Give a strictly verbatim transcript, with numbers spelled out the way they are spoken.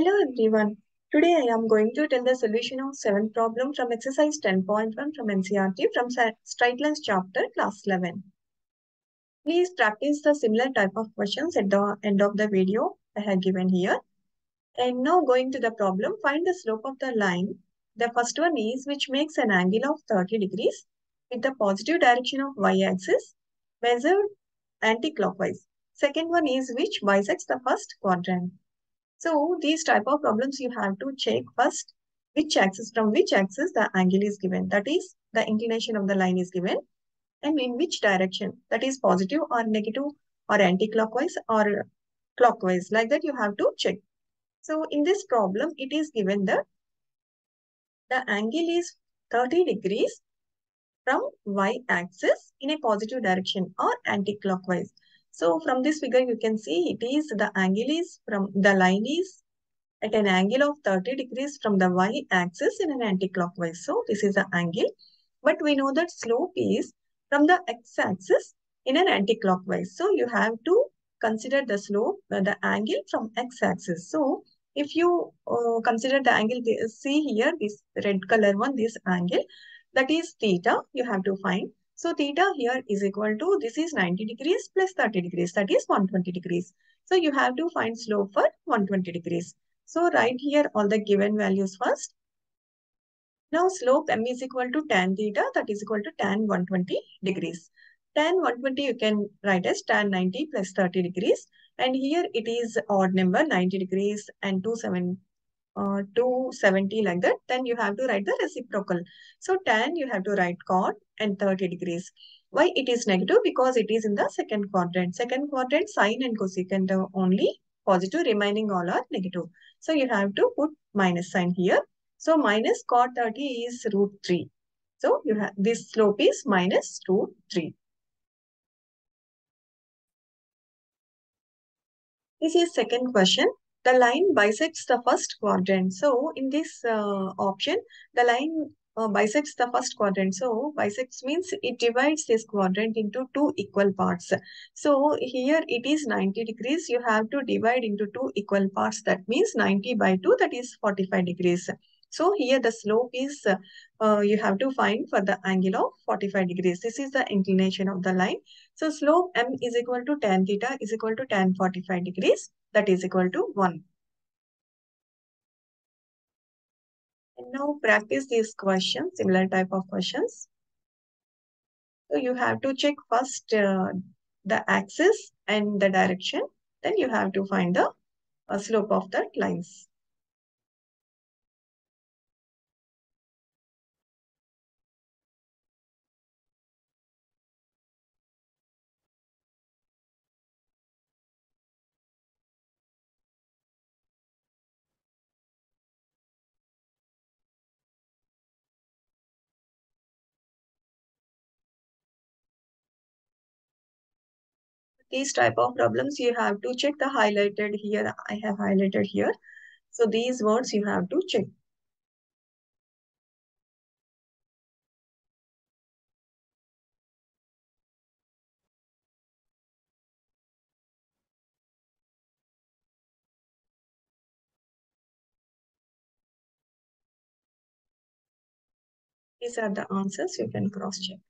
Hello everyone. Today I am going to tell the solution of seventh problem from exercise ten point one from N C E R T from Straight Lines chapter class eleven. Please practice the similar type of questions at the end of the video I have given here. And now going to the problem, find the slope of the line. The first one is which makes an angle of thirty degrees with the positive direction of y-axis measured anti-clockwise. Second one is which bisects the first quadrant. So these type of problems you have to check first which axis, from which axis the angle is given, that is the inclination of the line is given, and in which direction, that is positive or negative or anti-clockwise or clockwise, like that you have to check. So in this problem it is given that the angle is thirty degrees from y-axis in a positive direction or anti-clockwise. So from this figure you can see it is the angle is from the line is at an angle of thirty degrees from the y-axis in an anti-clockwise. So this is the angle, but we know that slope is from the x-axis in an anti-clockwise. So you have to consider the slope, the angle from x-axis. So if you uh, consider the angle, see here this red color one, this angle, that is theta, you have to find. So theta here is equal to, this is ninety degrees plus thirty degrees, that is one hundred twenty degrees. So you have to find slope for one hundred twenty degrees. So write here all the given values first. Now slope m is equal to tan theta, that is equal to tan one hundred twenty degrees. Tan one hundred twenty you can write as tan ninety plus thirty degrees. And here it is odd number, ninety degrees and two seventy, uh, two seventy like that. Then you have to write the reciprocal. So tan you have to write cot and thirty degrees. Why it is negative? Because it is in the second quadrant. Second quadrant sine and cosecant are only positive, remaining all are negative. So you have to put minus sign here. So minus cot thirty is root three. So you have this slope is minus root three. This is second question. The line bisects the first quadrant. So in this uh, option, the line uh, bisects the first quadrant. So bisects means it divides this quadrant into two equal parts. So here it is ninety degrees. You have to divide into two equal parts. That means ninety by two, that is forty-five degrees. So here the slope is, uh, you have to find for the angle of forty-five degrees. This is the inclination of the line. So slope m is equal to tan theta is equal to tan forty-five degrees. That is equal to one. And now practice these questions, similar type of questions. So you have to check first uh, the axis and the direction. Then you have to find the uh, slope of the lines. These type of problems you have to check the highlighted here. I have highlighted here. So these words you have to check. These are the answers, you can cross check.